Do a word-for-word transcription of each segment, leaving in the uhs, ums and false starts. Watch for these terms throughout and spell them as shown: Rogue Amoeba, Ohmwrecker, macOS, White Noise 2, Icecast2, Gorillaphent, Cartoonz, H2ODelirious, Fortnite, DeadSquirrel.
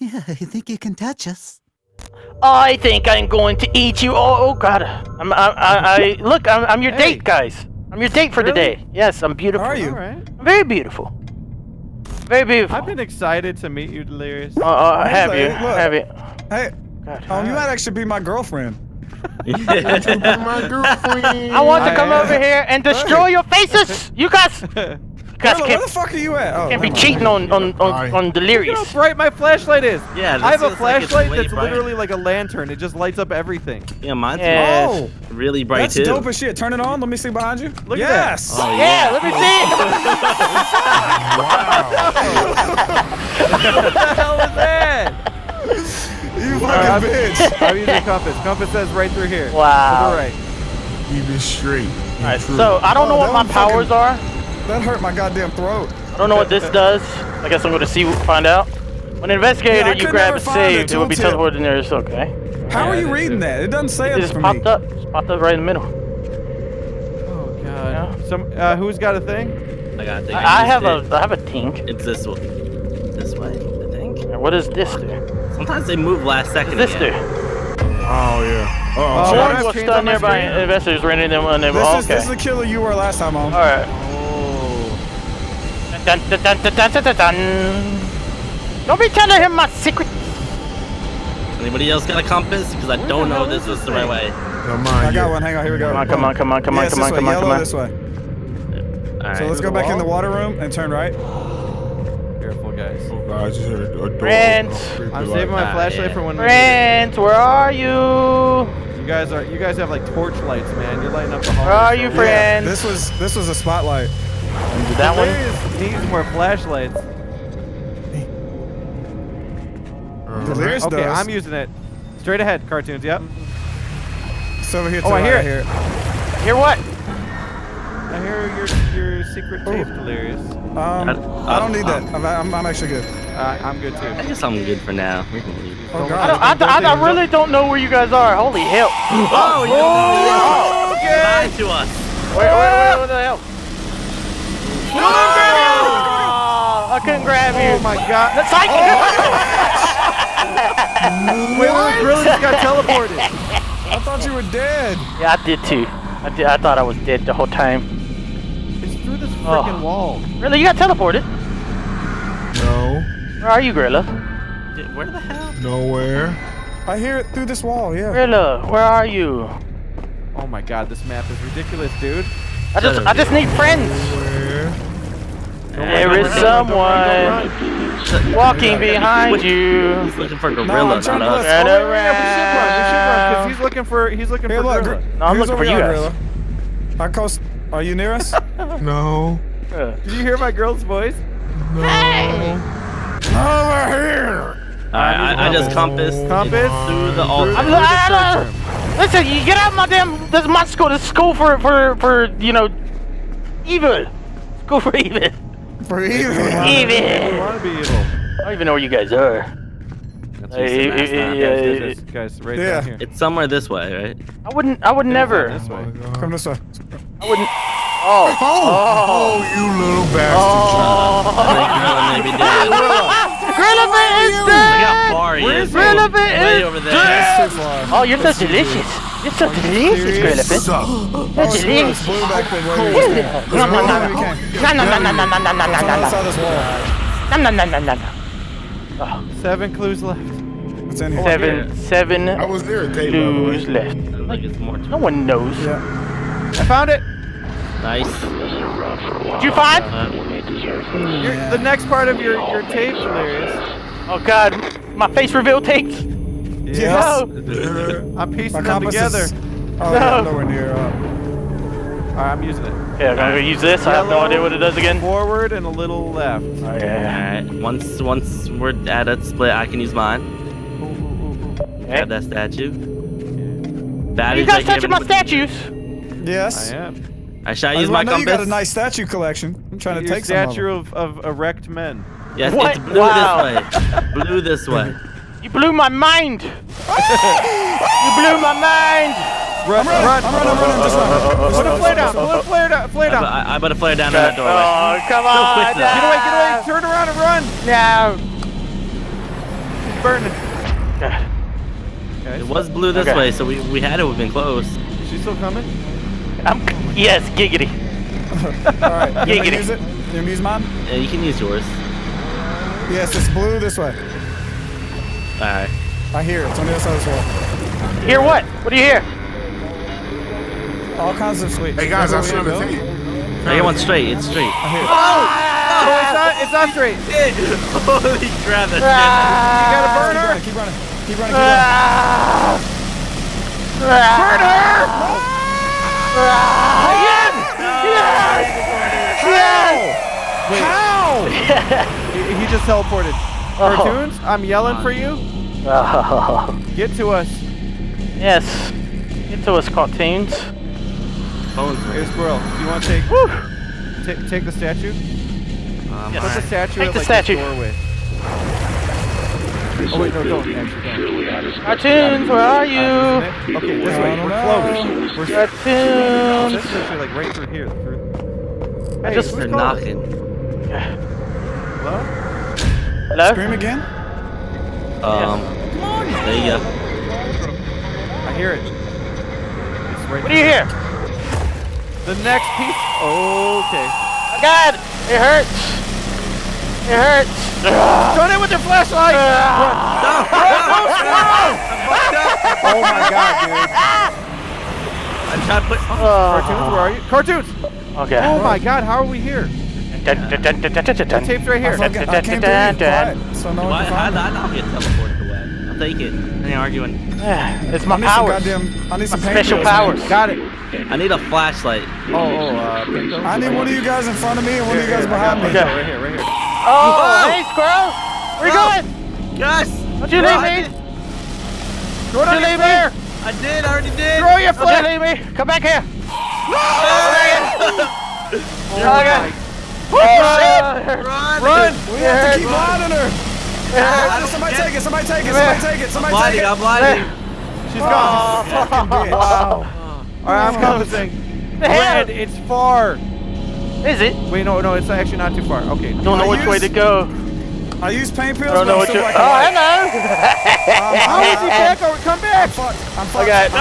Yeah, I think you can touch us. I think I'm going to eat you. Oh, oh God! I'm, I, I, I look. I'm, I'm your hey. date, guys. I'm your date for really? today. Yes, I'm beautiful. How are you? All right. I'm very beautiful. Very beautiful. I've been excited to meet you, Delirious. Uh, uh have like, you? Look, have you? Hey, God, um, you might actually be my girlfriend. my girlfriend. I want to come I, over here and destroy hey. your faces, you guys. Guys, where the fuck are you at? Oh, can't be cheating on on, on on Delirious. Look how bright my flashlight is. Yeah, I have a flashlight like that's bright. literally like a lantern. It just lights up everything. Yeah, mine's yes. oh, really bright that's too. That's dope as shit. Turn it on. Let me see behind you. Look yes. at that. Oh, yeah. yeah, let me see. Wow. What the hell was that? You fucking bitch. I'm using compass. Compass says right through here. Wow. To the right. Keep it straight. All right. True. So I don't oh, know what my powers are. That hurt my goddamn throat. I don't know what this does. I guess I'm gonna see, find out. When an investigator, yeah, you grab a save, it will be teleported near us. Okay. How yeah, are you reading that? It doesn't say it. It just popped me. up. Just popped up right in the middle. Oh God. Yeah. Some. Uh, who's got a thing? I got a thing. I, I have a. It. I have a tink. It's this one. This way, I think. And what does this do? Sometimes they move last second. What does this again. do? Oh yeah. Uh oh. One was stunned nearby investigators, rendering them unable. This is this is the killer you were last time on. All right. Dun, dun, dun, dun, dun, dun, dun. Don't be telling him my secret. Anybody else got a compass? Because I Where don't know this was the right way. Come on. I got one. Hang on. Here we go. Come on. Come on. Come on. Come on. Yeah, come on. Come on. Come on. This way. Right. So let's go back in the water room and turn right. Careful, guys. Oh, God, I just heard a door. Brent. I'm saving my ah, flashlight yeah. for one minute. Brent, where are you? You guys are. You guys have like torch lights, man. You're lighting up the hall. Where are you, friend? Yeah, this was. This was a spotlight. That one needs more flashlights. Delirious okay, does. I'm using it. Straight ahead, Cartoonz. Yep. It's over here. Oh, I hear it. Here. Hear what? I hear your your secret oh. tape, Delirious. Um, I, I don't need um, that. I'm, I'm I'm actually good. Uh, I'm good too. I guess I'm good for now. We can leave. Oh, God. I, don't, I, I, I really don't know where you guys are. Holy hell! Oh, you oh, okay. lied to us. Wait, wait, wait! What the hell? No, no, oh, I couldn't grab you. Oh my God. That's like oh, Wait, wait, really just got teleported. I thought you were dead. Yeah, I did too. I did. I thought I was dead the whole time. It's through this freaking oh. wall. Really, you got teleported? No. Where are you, Gorilla? Where the hell? Nowhere. I hear it through this wall, yeah. Gorilla, where are you? Oh my God, this map is ridiculous, dude. I just, I just need friends. There is someone walking behind you. He's looking for gorillas. No, not us. Turn around. Yeah, we should run. We should run. Cause he's looking for, he's looking hey, for look, gorilla. No, I'm Here's looking for you guys. Gorilla. I coast. Are you near us? No. Did you hear my girl's voice? No. Hey. Over here. All right, I, I just compass. Compass through the altar. I'm the Listen, you get out of my damn, this is my school, this is school for, for, for, you know, evil. School for evil. For evil. Evil. We want to be evil. I don't even know where you guys are. That's hey, hey, hey, hey, hey. Guys, right yeah. down here. It's somewhere this way, right? I wouldn't, I would yeah, never. This way. Come this way. I wouldn't. Oh. Oh, oh you little bastard. Oh. I think Gorilla may be dead. Gorilla is dead. Gorilla is over there. Oh, you're so delicious. You're so delicious, Gorilla. You're delicious. No, no, no, no, no, no, no, no, no, no, no, no, no, Seven clues left. What's in here? Seven, seven clues left. No one knows. I found it. Nice. Did you find? Yeah. The next part of your, your tape, Delirious. Oh God, my face reveal tapes. Yeah. No. I'm piecing them together. Is... Oh, no. Nowhere near. Uh... All right, I'm using it. Yeah, I'm gonna use this. Yellow, I have no idea what it does again. Forward and a little left. All right. All right. Once once we're at a split, I can use mine. Ooh, ooh, ooh. Grab that statue. That you guys touching my statues? Yes. I am. I shall use I my know compass. You got a nice statue collection. I'm trying Your to take some. Statue of, of erect men. Yes, what? It's blue wow. this way. Blue this way. You blew my mind. You blew my mind. Run, run, I'm running, running this way. Put a flare down. Put a flare down. Flare down. I put a flare down in that doorway. Oh, come on. Get away, get away. Turn around and run. No. burning. Okay. Okay, it was blue this okay. way, so we, we had to have been close. Is she still coming? I'm, yes, giggity. Alright, you gonna use it? You gonna use mine? Yeah, you can use yours. Yes, it's blue this way. Alright. I hear it. It's on the other side of this wall. Hear what? What do you hear? All kinds of sweet. Hey guys, I should have seen you. No, you want straight. It's straight. I hear it. Oh! Oh, it's not, it's not straight. Shit. Holy crap, that's ah, you gotta burn her. Keep running, keep running, keep running. Keep running. Ah, burn her! Ah, ah, yes! No, yes! Yes! Wait. How? he, he just teleported. Oh. Cartoonz, I'm yelling for you. Oh. Get to us. Yes. Get to us, Cartoonz. Hey, Squirrel, do you want to take, take, take the statue? Um, yes. Put the statue Take at, the like, statue. This doorway. This oh wait, no, don't. Cartoonz, where are you? Okay, this way. We're close. We're Cartoonz. This is actually like right through here. Through. Hey, I just they're knocking. Hello? Hello? Scream again? Um. Yes. There you go. I hear it. It's right what do you hear? The next piece. Okay. I got it. It hurts. It hurts. Turn it with your flashlight. Run. No, no, no. Oh my god, dude. I'm trying to put. Uh, Cartoonz, where are you? Cartoonz. Okay. Oh my god, how are we here? The tape's right here. I can't believe so no one can find me. I don't get teleported away. I'll take it. I ain't arguing. It's my powers. I need some special powers. Got it. I need a flashlight. Oh, uh, I need one of you guys in front of me and one here, of you guys behind me. Okay. Right here, right here. Oh, oh. Hey, Squirrel! Where you going? Yes! Don't you leave me? Don't you leave me? I did, I already did. Throw your flip! Don't you leave me? Come back here! No! Oh, okay. Oh, shit! Run! Run! We have to keep monitoring! Yeah, somebody take it, somebody take it, somebody take it, somebody take it! I'm blinded, I'm blinded. She's gone. Wow. Alright, I'm closing. Red, it's far. Is it? Wait, no, no, it's actually not too far. Okay. I don't know which way to go. I use pain pills. I don't know what to do. Oh, hello. How is he back? Come back. I'm fucked. Guys,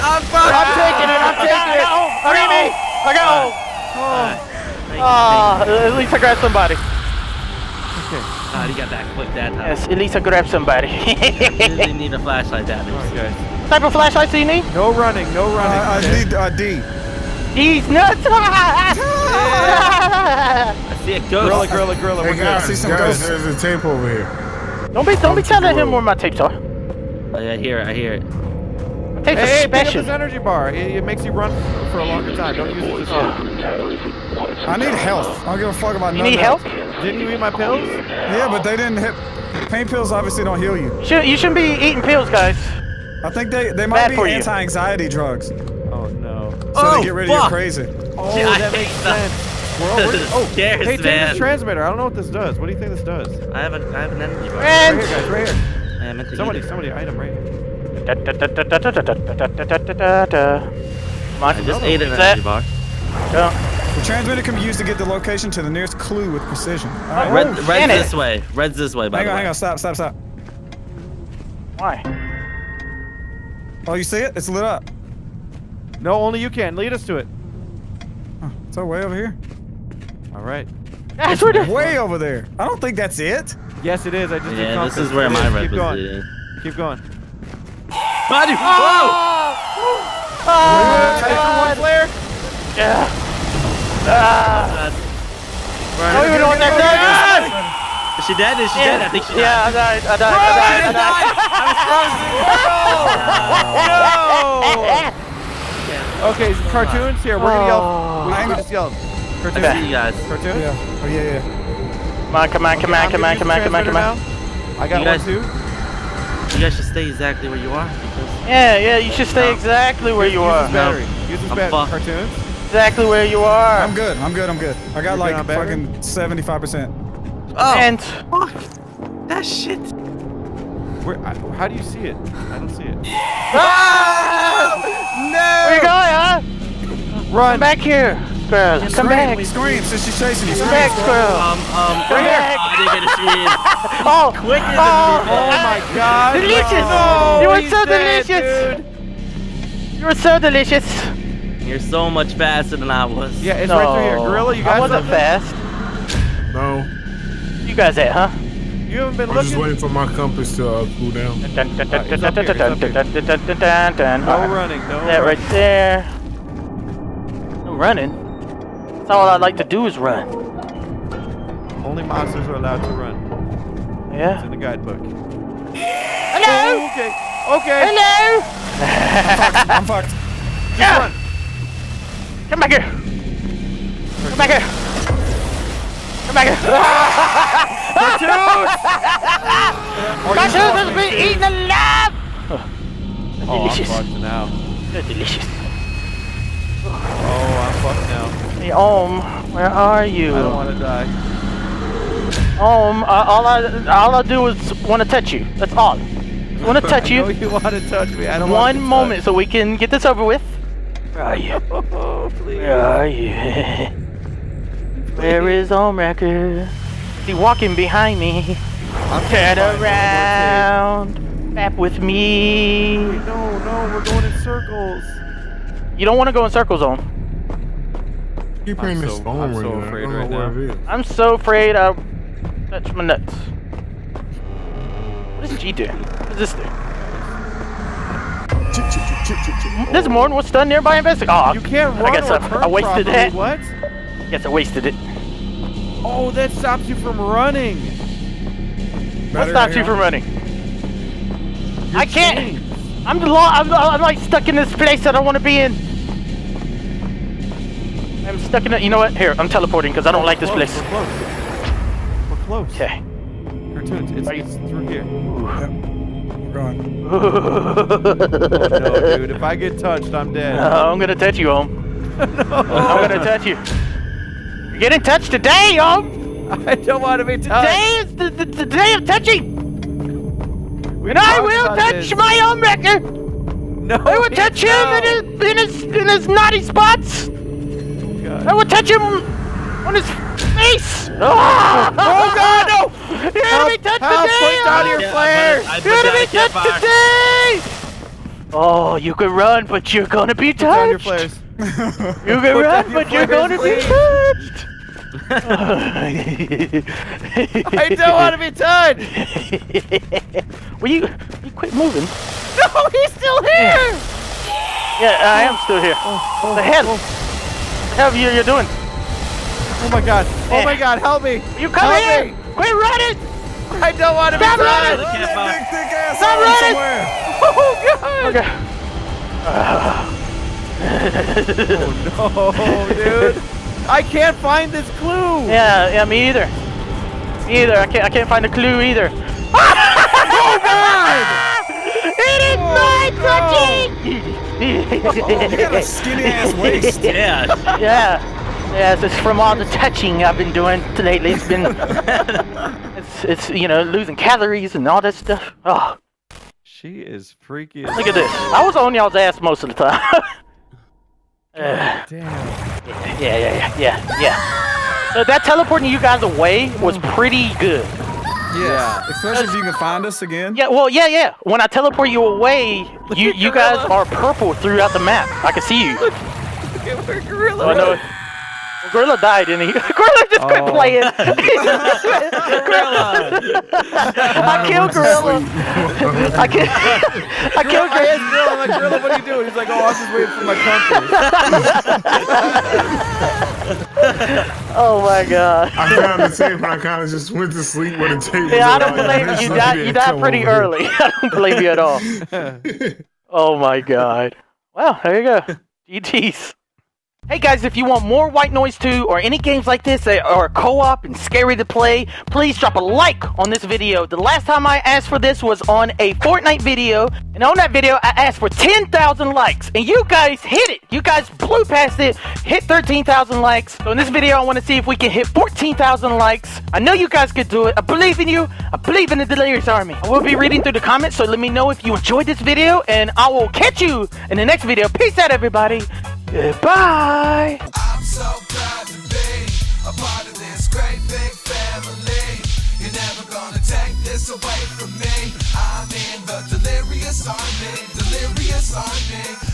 I'm fucked. I'm taking it. I'm taking it. Free me. I got home. Oh, at least I grabbed somebody. Okay. God, he got that quick that time. Yes, at least I grabbed somebody. I really need a flashlight that time. Okay. What type of flashlights do you need? No running, no running. Uh, I need uh, D. D's nuts! I see a ghost. Gorilla, gorilla, gorilla. Hey, guys, I see some guys, ghosts. There's a tape over here. Don't be, don't be telling him where my tapes are. Oh, yeah, I hear it, I hear it. My tapes hey, are hey, special. Pick up this energy bar. It, it makes you run for a longer time. Don't use it this time. I need health. I don't give a fuck about you none You need health? Didn't you eat my pills? Yeah, but they didn't hit. Pain pills obviously don't heal you. Should, you shouldn't be eating pills, guys. I think they, they might be anti-anxiety drugs. Oh, no. So oh, they get rid fuck. of your crazy. Oh, I that makes sense. We're all, we're, oh, scares, hey, take man. this transmitter. I don't know what this does. What do you think this does? I have, a, I have an energy bar. Right here, guys. Right here. I meant to somebody, somebody, item right here. Da, da, da, da, da, da, da, da, da. Come on. I just ate an energy bar. Yeah. The transmitter can be used to get the location to the nearest clue with precision. All right. Red, oh, red's this it. way. Red's this way, by hang the on, way. Hang on, stop, stop, stop. Why? Oh, you see it? It's lit up. No, only you can. Lead us to it. Huh. It's way over here. All right. That's where it's way over there. I don't think that's it. Yes, it is. I just yeah, this is where my rep is. Keep going. Body! Oh! Oh! Oh! God. One yeah. Ah. I don't even know what that is. Is she dead? Is she yeah. dead? I think she died. Yeah, I died. I died. I died. I died. I died. I was frozen. No! No! Okay, Cartoonz here. We're going to yell. We, we just yelled. Cartoonz. Okay. See you guys. Cartoonz? Yeah. Oh, yeah, yeah. Come on, come on, come on, come on, come on, come on, come on. I got one, too. You guys should stay exactly where you are. Yeah, yeah, you should stay exactly where you are. Use this battery. Use this battery, Cartoonz. Exactly where you are. I'm good. I'm good. I'm good. I got like fucking seventy-five percent. Oh, and fuck that shit. Where? I, how do you see it? I don't see it. Ah! No! Where you going, huh? Run back here, squirrel. Come back. Scream, since she's chasing you. Come back, squirrel. Um, um. Come back. I didn't get a screen. oh, quicker oh, than oh my god. Delicious. Oh, you were so dead, delicious. Dude. You were so delicious. You're so much faster than I was. Yeah, it's no. right through here. Gorilla, you guys I wasn't looking? fast. No. You guys at, huh? You haven't been I'm looking? I'm just waiting for my compass to uh, cool down. No running, no That running. right there. No running? That's all I like to do is run. Only monsters are allowed to run. Yeah? It's in the guidebook. Hello! Oh, okay, okay. Hello! I'm fucked, I'm fucked. Just yeah. run. Come back here! Come back here! Come back here! Cartoonz! Cartoonz has been eaten alive! Oh, oh delicious. I'm fucked now. They're delicious. Oh, I'm fucked now. Hey, Ohm, where are you? I don't want to die. Ohm, uh, all I all I do is want to touch you. That's all. I want to touch you. I know you want to touch me. I don't want to touch you. One moment so we can get this over with. Where are you? Oh, please. Where are you? Where is Ohmwrecker? Is he walking behind me? I'll turn around. Map with me. Wait, no, no, we're going in circles. You don't want to go in circles, Ohm. Keep bringing this phone right now. I'm so afraid right now. I'm so afraid I'll touch my nuts. What is G doing? What is this thing? There's more than what's done nearby investing. Oh, you can't run. I guess I, I wasted it. What? I guess I wasted it. Oh, that stops you from running. What stops you from running? Your I can't. I'm, I'm, I'm like stuck in this place that I don't want to be in. I'm stuck in it. You know what? Here, I'm teleporting because I don't we're like close, this place. We're close. We're close. Okay. Cartoonz, it's, it's through here. Ooh. No, dude, if I get touched, I'm dead. No, I'm gonna touch you, Ohm. no. I'm gonna touch you. You're getting touched today, Ohm! I don't want to be touched. Today is the, the, the day of touching! We and I will touch this. my Ohmwrecker! No! I will touch him in his, in his, in his naughty spots! Oh, God. I will touch him on his face! Oh, oh God, no! You're gonna be touched today! Put down your flare! You're gonna be touched today! Oh, you can run, but you're gonna be touched! Put down your flares. You can run, but you're gonna be touched! I don't want to be touched! Will you, you quit moving? No, he's still here! Yeah, I am still here. What the hell? What the hell are you doing? Oh my god! Oh my god! Help me! You come here! Quit running! I don't want to Stop be running! running. Stop running! Stop running! Oh god! Okay. Uh. Oh no, dude! I can't find this clue. Yeah, yeah, me either. Me either. I can't. I can't find a clue either. Oh god! It is oh, my no. touching! Oh, you got a skinny ass waist. Yeah. Yeah. Yes, it's from all the touching I've been doing lately. It's been, it's, it's, you know, losing calories and all that stuff. Oh, she is freaky. Look at this. I was on y'all's ass most of the time. uh, damn. Yeah, yeah, yeah, yeah, yeah. So that teleporting you guys away was pretty good. Yeah, especially if you can find us again. Yeah, well, yeah, yeah. When I teleport you away, you, you guys are purple throughout the map. I can see you. Look, look at where Gorilla is. Oh, no. Gorilla died, didn't he? Gorilla just oh. quit playing. Gorilla. I killed Gorilla. I killed. I killed Gorilla. I'm like, Gorilla, what are you doing? He's like, oh, I'm just waiting for my compass. Oh my god. I found the tape, and I kind of just went to sleep with the tape. Yeah, I don't believe you. You died. You died pretty early. I don't believe you at all. Oh my god. Well, there you go. G Gs. Hey guys, if you want more White Noise two or any games like this that are co-op and scary to play, please drop a like on this video. The last time I asked for this was on a Fortnite video, and on that video I asked for ten thousand likes, and you guys hit it. You guys blew past it, hit thirteen thousand likes. So in this video I want to see if we can hit fourteen thousand likes. I know you guys could do it. I believe in you. I believe in the Delirious Army. I will be reading through the comments, so let me know if you enjoyed this video, and I will catch you in the next video. Peace out, everybody. Goodbye. I'm so proud to be a part of this great big family. this away from me. I'm in the delirious army, delirious army.